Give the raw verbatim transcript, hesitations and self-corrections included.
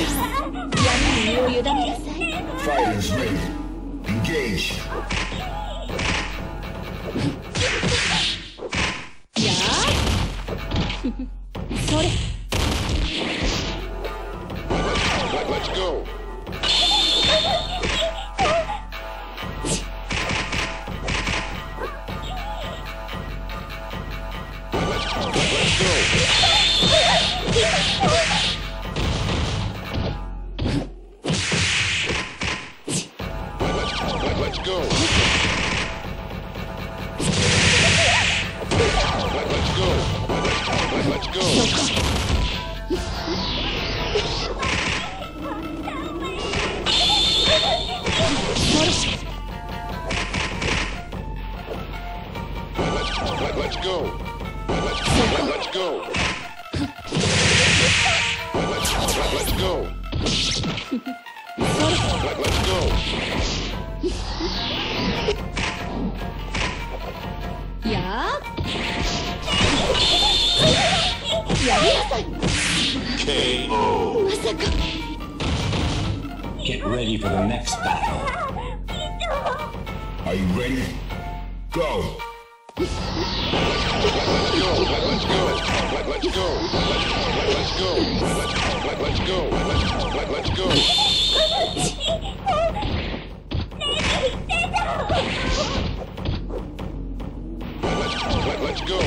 Let's go. Let's go. Let's go. Let's go. Let's go. Let's go. Let's go. Let's go. K O. Get ready for the next battle. Are you ready? Go! Let's go! Let's go! Let's go! Let's go! Let's go! Let's go! Let's go! Let's go. Let's go. Let's go. Let's go.